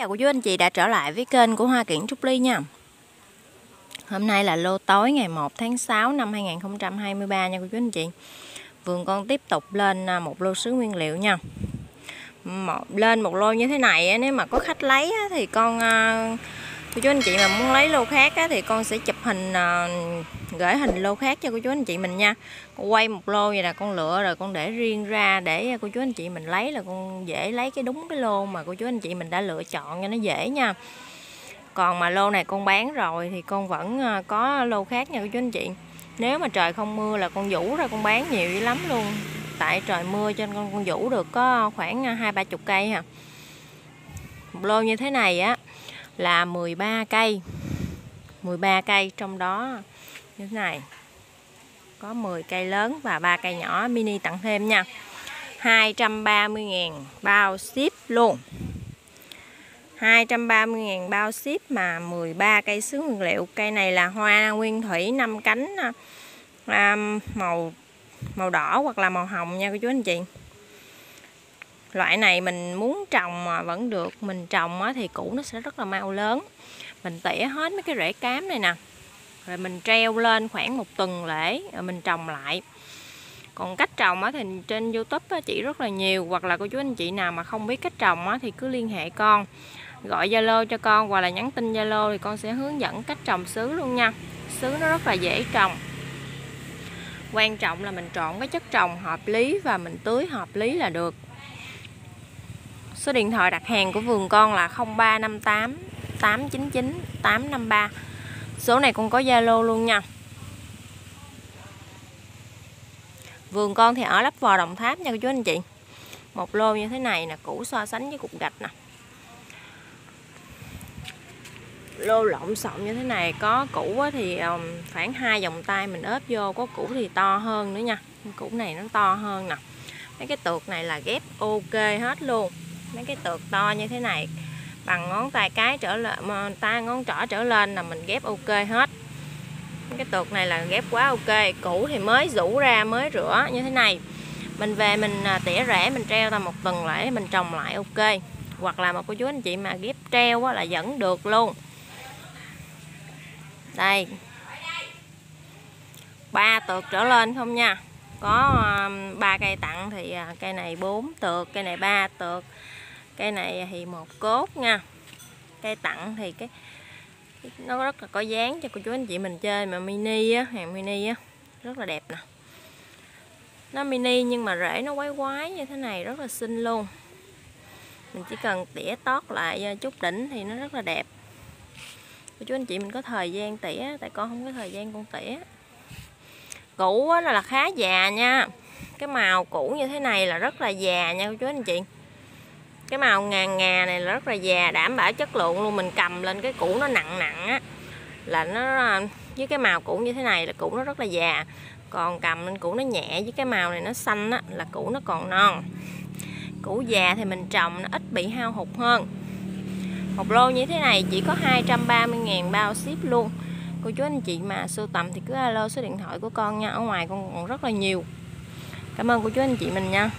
Chào cô chú anh chị đã trở lại với kênh của Hoa Kiển Trúc Ly nha. Hôm nay là lô tối ngày 1 tháng 6 năm 2023 nha cô chú anh chị. Vườn con tiếp tục lên một lô sứ nguyên liệu nha. Lên một lô như thế này, nếu mà có khách lấy thì con, cô chú anh chị mà muốn lấy lô khác thì con sẽ chụp hình, gửi hình lô khác cho cô chú anh chị mình nha. Con quay một lô vậy là con lựa rồi con để riêng ra để cô chú anh chị mình lấy là con dễ lấy cái đúng cái lô mà cô chú anh chị mình đã lựa chọn cho nó dễ nha. Còn mà lô này con bán rồi thì con vẫn có lô khác nha cô chú anh chị. Nếu mà trời không mưa là con vũ ra con bán nhiều dữ lắm luôn. Tại trời mưa cho nên con vũ được có khoảng 2-30 cây ha. Một lô như thế này á là 13 cây, trong đó như thế này có 10 cây lớn và 3 cây nhỏ mini tặng thêm nha. 230.000 bao ship luôn. 230.000 bao ship mà 13 cây sứ nguyên liệu. Cây này là hoa nguyên thủy 5 cánh màu đỏ hoặc là màu hồng nha cô chú anh chị. Loại này mình muốn trồng mà vẫn được, mình trồng thì củ nó sẽ rất là mau lớn. Mình tỉa hết mấy cái rễ cám này nè, rồi mình treo lên khoảng một tuần lễ rồi mình trồng lại. Còn cách trồng thì trên YouTube chỉ rất là nhiều, hoặc là cô chú anh chị nào mà không biết cách trồng thì cứ liên hệ con, gọi Zalo cho con hoặc là nhắn tin Zalo thì con sẽ hướng dẫn cách trồng sứ luôn nha. Sứ nó rất là dễ trồng, quan trọng là mình chọn cái chất trồng hợp lý và mình tưới hợp lý là được. Số điện thoại đặt hàng của vườn con là 0358 899 853. Số này con có Zalo luôn nha. Vườn con thì ở Lấp Vò, Đồng Tháp nha cô chú anh chị. Một lô như thế này là củ so sánh với cục gạch nè. Lô lộn xộn như thế này, có củ thì khoảng 2 vòng tay mình ốp vô, có củ thì to hơn nữa nha. Củ này nó to hơn nè. Mấy cái tược này là ghép ok hết luôn. Mấy cái tược to như thế này bằng ngón tay cái trở lên, ngón trỏ trở lên là mình ghép ok hết. Mấy cái tược này là ghép quá ok. Củ thì mới rũ ra, mới rửa như thế này. Mình về mình tỉa rễ, mình treo ra một tuần lễ mình trồng lại ok. Hoặc là một cô chú anh chị mà ghép treo là vẫn được luôn. Đây, 3 tược trở lên không nha. Có 3 cây tặng thì cây này 4 tược, cây này 3 tược, cây này thì 1 cốt nha. Cây tặng thì cái nó rất là có dáng cho cô chú anh chị mình chơi, mà mini á, hàng mini á rất là đẹp nè. Nó mini nhưng mà rễ nó quái quái như thế này rất là xinh luôn. Mình chỉ cần tỉa tót lại chút đỉnh thì nó rất là đẹp. Cô chú anh chị mình có thời gian tỉa, tại con không có thời gian con tỉa. Củ nó là khá già nha. Cái màu củ như thế này là rất là già nha cô chú anh chị. Cái màu ngà ngà này là rất là già, đảm bảo chất lượng luôn. Mình cầm lên cái củ nó nặng nặng á, là nó với cái màu củ như thế này là củ nó rất là già. Còn cầm lên củ nó nhẹ với cái màu này nó xanh á, là củ nó còn non. Củ già thì mình trồng nó ít bị hao hụt hơn. Một lô như thế này chỉ có 230.000 bao ship luôn. Cô chú anh chị mà sưu tầm thì cứ alo số điện thoại của con nha. Ở ngoài con còn rất là nhiều. Cảm ơn cô chú anh chị mình nha.